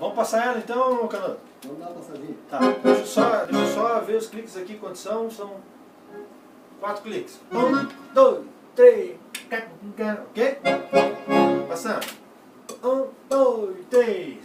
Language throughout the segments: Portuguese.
Vamos passar ela então, Canudo? Vamos dar uma passadinha. Tá, deixa eu só ver os cliques aqui quantos são. São 4 cliques. 1, 2, 3, 4, ok? Passando. 1, 2, 3.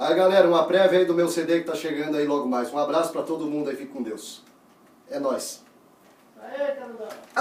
Aí galera, uma prévia aí do meu CD que tá chegando aí logo mais. Um abraço pra todo mundo aí, fique com Deus. É nóis. Aê, Canudão.